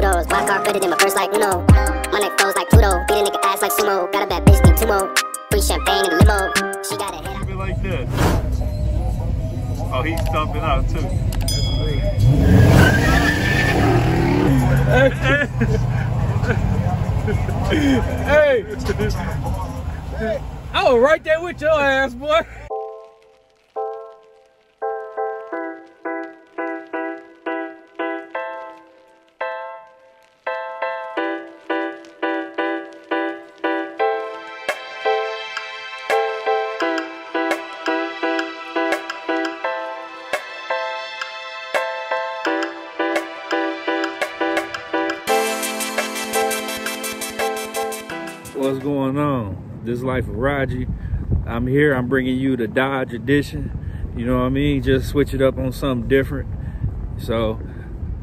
2 doors. Black car better than my first like Uno. My neck flows like Pluto. Beat a nigga ass like sumo. Got a bad bitch, need two more. Free champagne in the limo. She got a head out like this. Oh, he's stomping out too. Hey! Hey! I was right there with your ass, boy. What's going on? This is Life with Radje. I'm here. I'm bringing you the Dodge edition. You know what I mean? Just switch it up on something different. So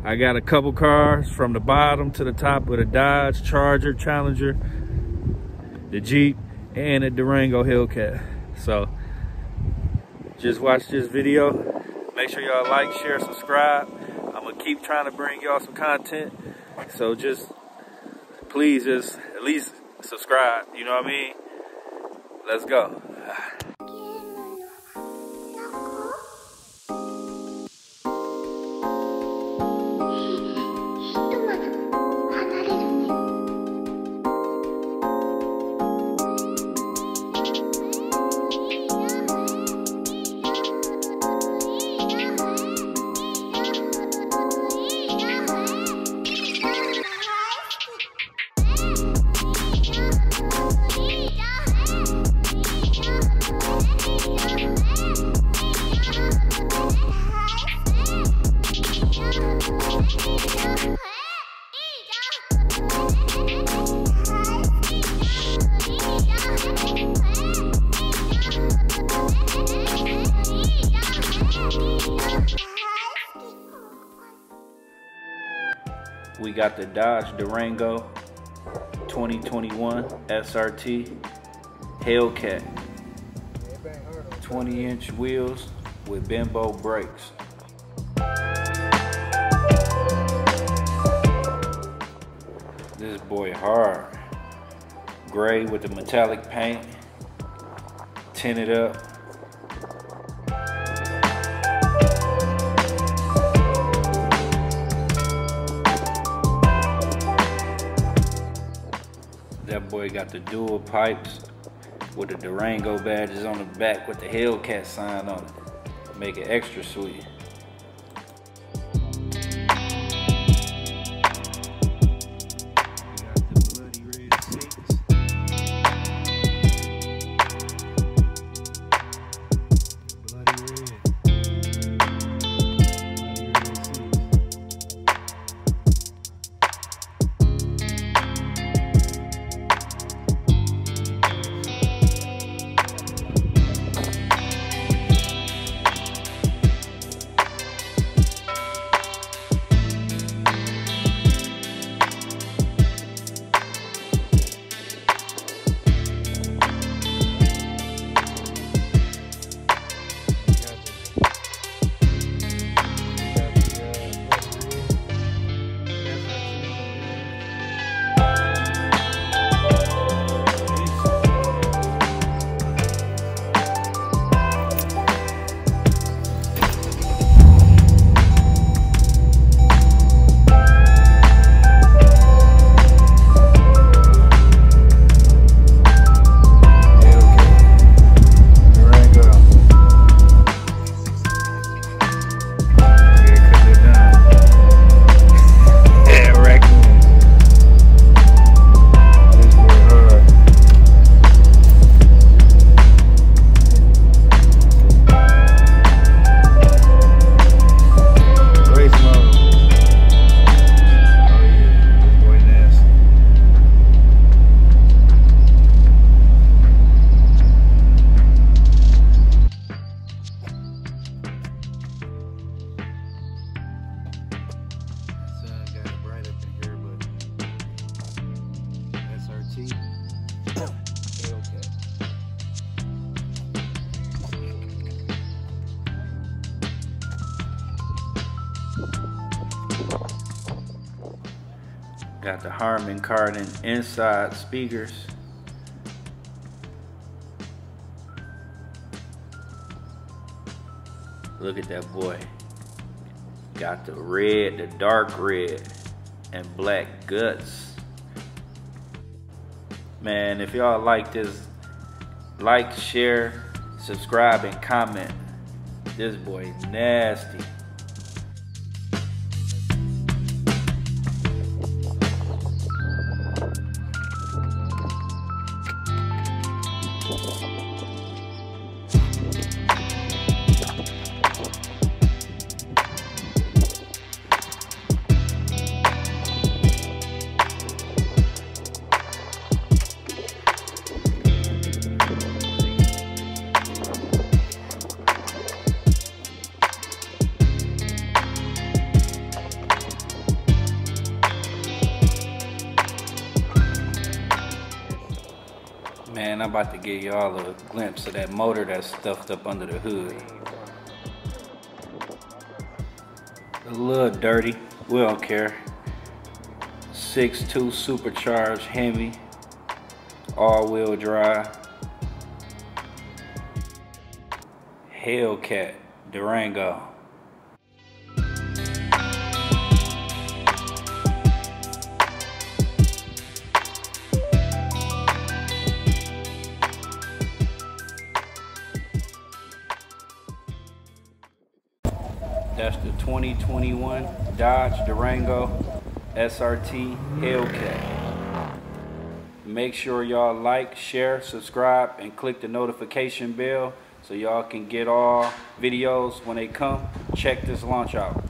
I got a couple cars from the bottom to the top with a Dodge, Charger, Challenger, the Jeep, and a Durango Hellcat. So just watch this video. Make sure y'all like, share, subscribe. I'm gonna keep trying to bring y'all some content. So just please, just at least subscribe, you know what I mean? Let's go. We got the Dodge Durango 2021 SRT Hellcat, 20-inch wheels with Brembo brakes. This boy hard, gray with the metallic paint, tinted up. That boy got the dual pipes with the Durango badges on the back with the Hellcat sign on it. Make it extra sweet. Got the Harman Kardon inside speakers. Look at that boy. Got the red, the dark red and black guts. Man, if y'all like this, like, share, subscribe, and comment. This boy nasty. Man, I'm about to give y'all a glimpse of that motor that's stuffed up under the hood. A little dirty, we don't care. 6.2 supercharged Hemi, all-wheel drive. Hellcat, Durango. That's the 2021 Dodge Durango SRT Hellcat. Make sure y'all like, share, subscribe, and click the notification bell so y'all can get all videos when they come. Check this launch out.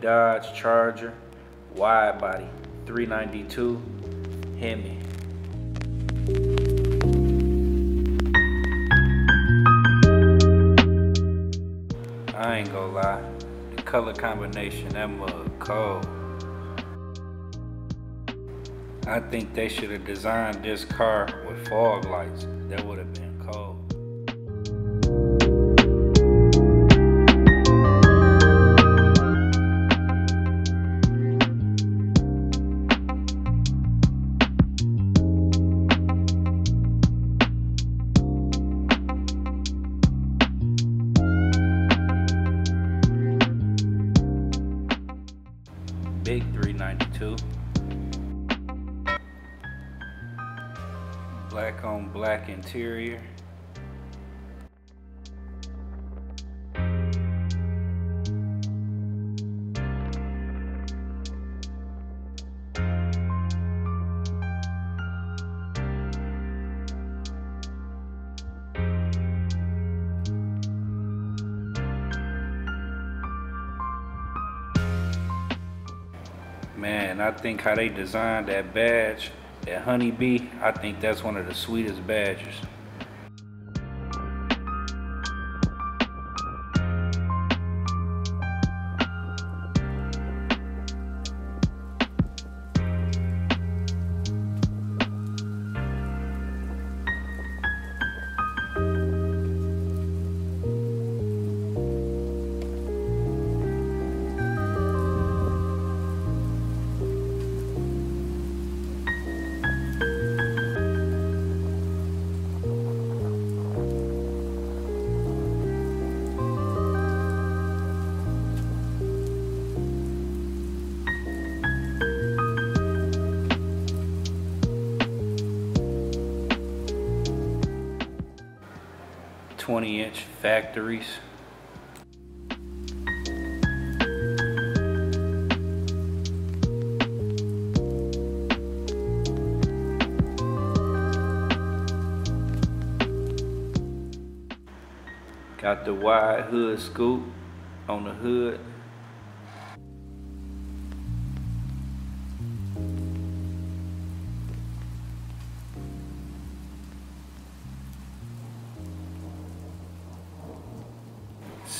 Dodge Charger, wide body, 392, Hemi. I ain't gonna lie, the color combination, that mug cold. I think they should have designed this car with fog lights. That would have been cold. Big 392. Black on black interior. Man, I think how they designed that badge, that honeybee, I think that's one of the sweetest badges. 20-inch factories. Got the wide hood scoop on the hood.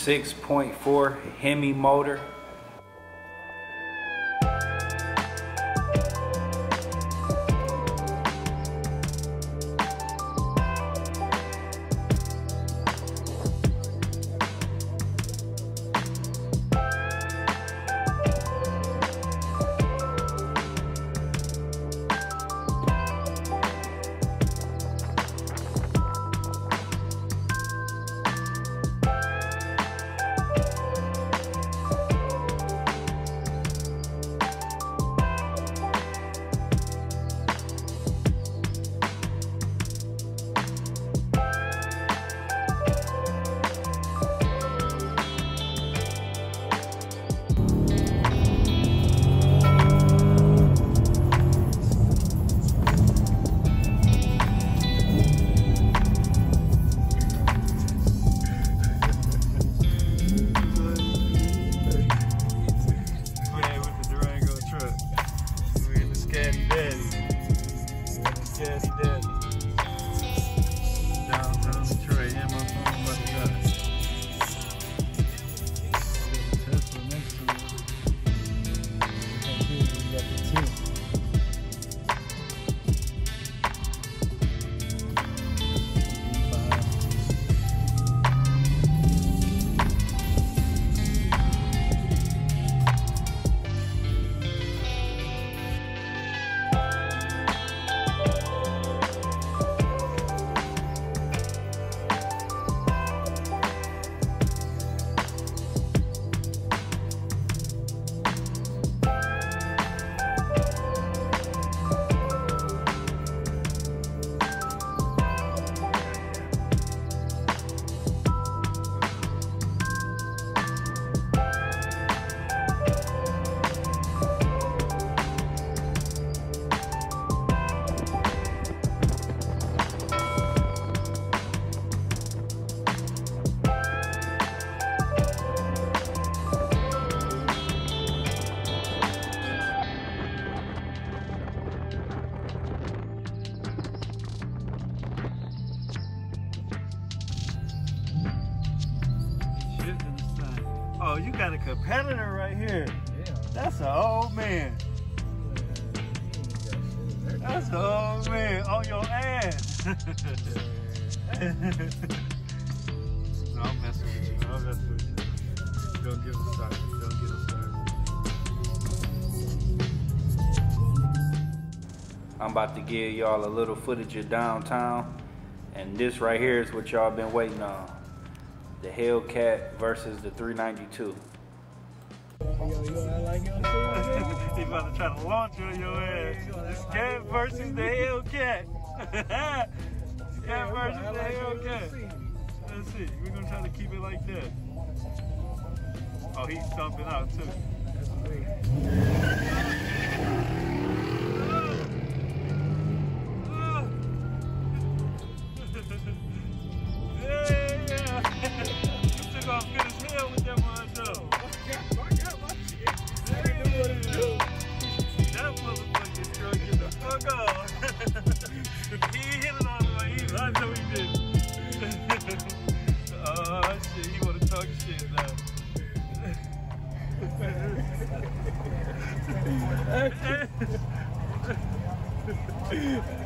.4 Hemi motor. Oh, you got a competitor right here. Yeah. That's an old man. That's an old man on your ass. No, I'm messing with you. I'm messing with you. Don't get us started. Don't get us started. I'm about to give y'all a little footage of downtown, and this right here is what y'all been waiting on. The Hellcat versus the 392. Yo, I like your shit. He about to try to launch you in your ass. Scat versus the Hellcat. Scat versus the Hellcat. Let's see. We're gonna try to keep it like that. Oh, he's thumping out too. That's great.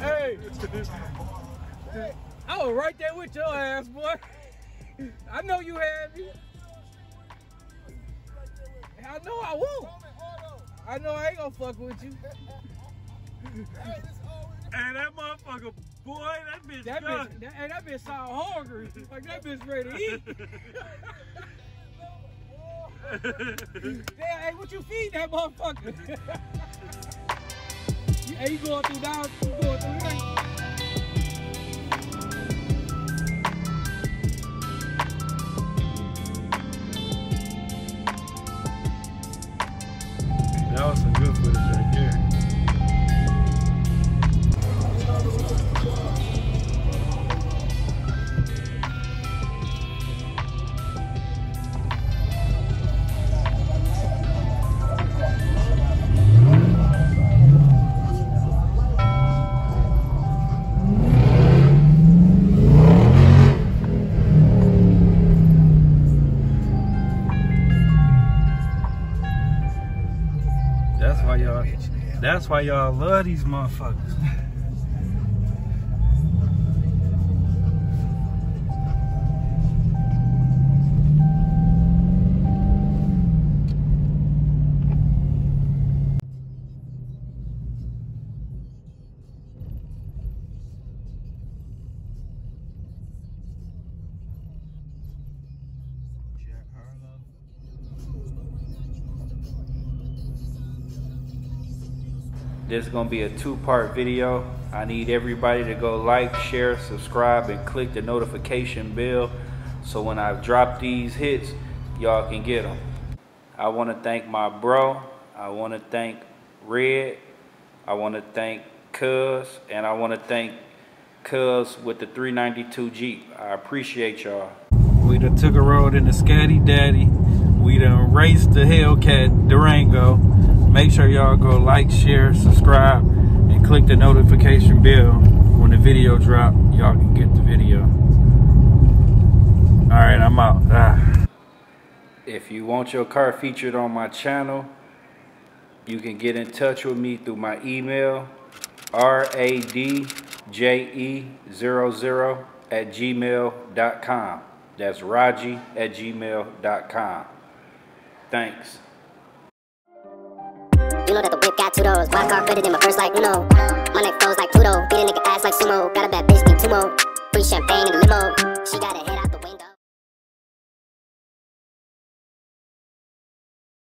Hey, I was right there with your ass, boy. I know you had me. I know I won't. I know I ain't gonna fuck with you. Hey, that motherfucker, boy, that bitch. That bitch sound hungry. Like that bitch ready to eat. Damn, hey, what you feed that motherfucker? Hey, you going through down, you going through down. That's why y'all love these motherfuckers. This is going to be a two-part video. I need everybody to go like, share, subscribe, and click the notification bell so when I drop these hits, y'all can get them. I want to thank my bro. I want to thank Red. I want to thank Cuz. And I want to thank Cuz with the 392 Jeep. I appreciate y'all. We done took a road in the Scatty Daddy. We done raced the Hellcat Durango. Make sure y'all go like, share, subscribe, and click the notification bell. When the video drop, y'all can get the video. All right, I'm out. Ah. If you want your car featured on my channel, you can get in touch with me through my email, radje00@gmail.com. That's radje@gmail.com. Thanks. You know that the whip got 2 doors. My car better than my first like Uno. My neck froze like Pluto. Beat a nigga ass like sumo. Got a bad bitch, need 2 more. Free champagne in the limo. She got a head out.